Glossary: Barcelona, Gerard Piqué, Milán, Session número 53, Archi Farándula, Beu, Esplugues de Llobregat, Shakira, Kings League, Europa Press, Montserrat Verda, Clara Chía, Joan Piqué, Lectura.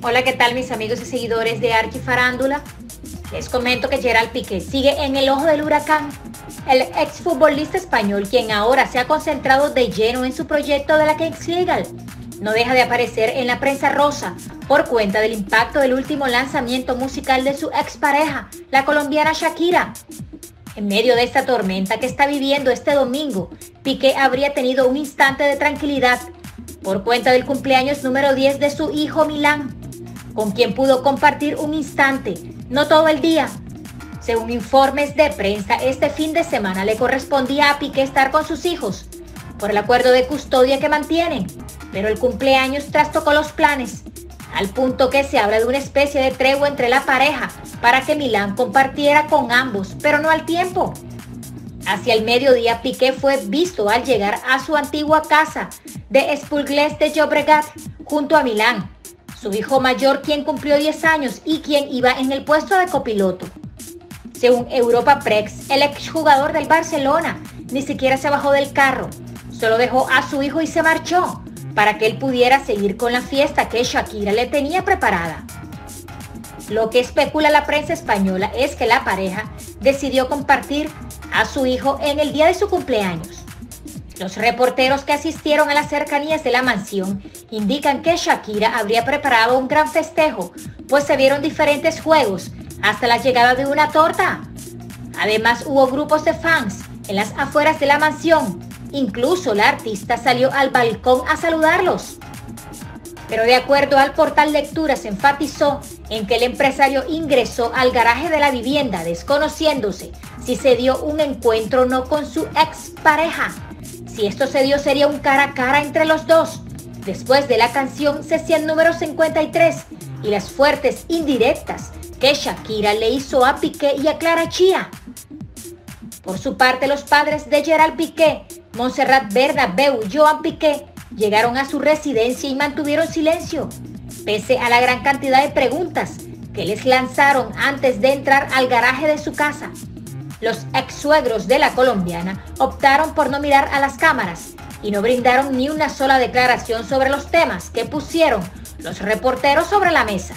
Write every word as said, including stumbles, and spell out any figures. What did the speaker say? Hola, ¿qué tal mis amigos y seguidores de Archi Farándula? Les comento que Gerard Piqué sigue en el ojo del huracán. El exfutbolista español, quien ahora se ha concentrado de lleno en su proyecto de la Kings League, no deja de aparecer en la prensa rosa por cuenta del impacto del último lanzamiento musical de su expareja, la colombiana Shakira. En medio de esta tormenta que está viviendo este domingo, Piqué habría tenido un instante de tranquilidad por cuenta del cumpleaños número diez de su hijo Milán, con quien pudo compartir un instante, no todo el día. Según informes de prensa, este fin de semana le correspondía a Piqué estar con sus hijos por el acuerdo de custodia que mantienen, pero el cumpleaños trastocó los planes, al punto que se habla de una especie de tregua entre la pareja para que Milán compartiera con ambos, pero no al tiempo. Hacia el mediodía, Piqué fue visto al llegar a su antigua casa de Esplugues de Llobregat junto a Milán, su hijo mayor, quien cumplió diez años y quien iba en el puesto de copiloto. Según Europa Press, el exjugador del Barcelona ni siquiera se bajó del carro, solo dejó a su hijo y se marchó para que él pudiera seguir con la fiesta que Shakira le tenía preparada. Lo que especula la prensa española es que la pareja decidió compartir a su hijo en el día de su cumpleaños. Los reporteros que asistieron a las cercanías de la mansión indican que Shakira habría preparado un gran festejo, pues se vieron diferentes juegos hasta la llegada de una torta. Además, hubo grupos de fans en las afueras de la mansión. Incluso la artista salió al balcón a saludarlos. Pero de acuerdo al portal Lectura, se enfatizó en que el empresario ingresó al garaje de la vivienda desconociéndose si se dio un encuentro o no con su expareja. Si esto se dio, sería un cara a cara entre los dos. Después de la canción Session número cincuenta y tres y las fuertes indirectas que Shakira le hizo a Piqué y a Clara Chía. Por su parte, los padres de Gerard Piqué, Montserrat Verda, Beu y Joan Piqué, llegaron a su residencia y mantuvieron silencio, pese a la gran cantidad de preguntas que les lanzaron antes de entrar al garaje de su casa. Los ex-suegros de la colombiana optaron por no mirar a las cámaras y no brindaron ni una sola declaración sobre los temas que pusieron los reporteros sobre la mesa.